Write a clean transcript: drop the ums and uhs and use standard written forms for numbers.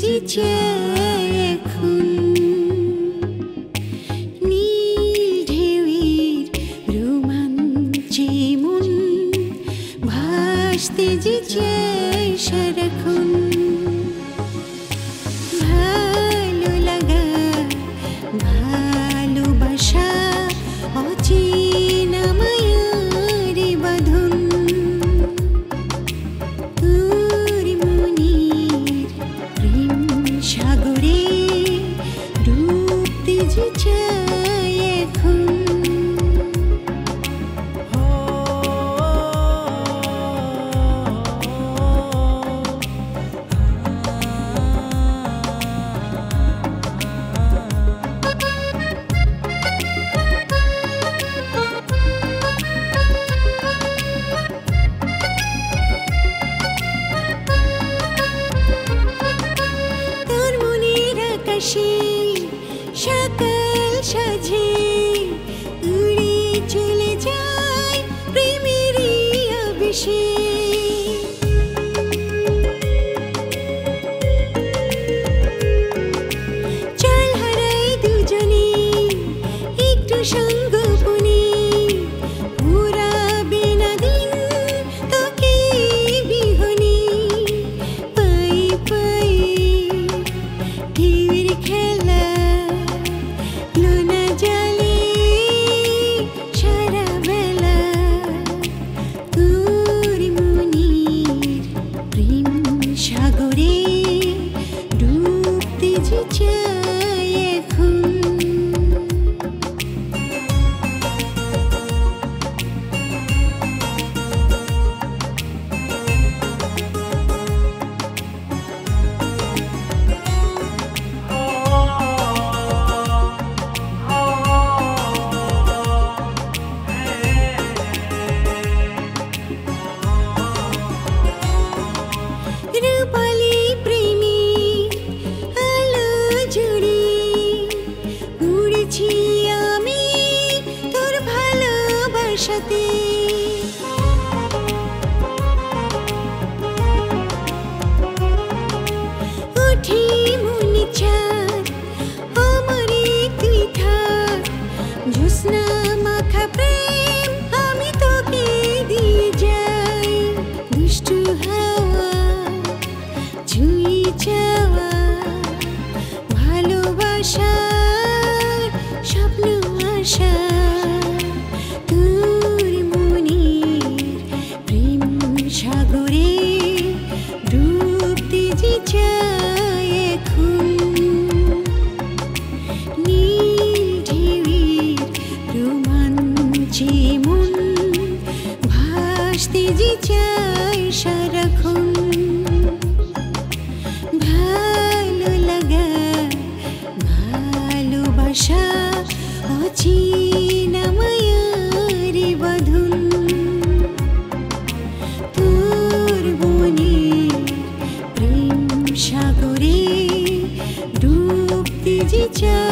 সেজেছে এখন নীল ঢেউয়ের রোমাঞ্চে মন ভাসতে যেছে সারাক্ষণ। ভালো লাগা ভালোবাসা অচেনা মায়ার বাঁধন, তোর মনের প্রেম সাগরে ডুবতে যে চাই এখন। সকাল সাজে উড়ে চলে যায় প্রেমের আবেশে, চল হারাই দুজনে একটু সঙ্গ বনে, ঘুরাবে না দিন তোকে বিহনে। পাই পাই ঢেউয়ের খেলা সাথে উঠি মনে চাঁদ আমারে তুই থাক, ঝুসনা মাখা প্রেম আমি তোকে দিয়ে যাই, দুষ্টু হাওয়া ছুঁয়ে যাওয়া ভালোবাসা স্বপ্ন আশা। ভালো লাগা ভালোবাসা অচেনা মায়ার বাঁধন, তোর মনের প্রেম সাগরে ডুবতে যে চাই।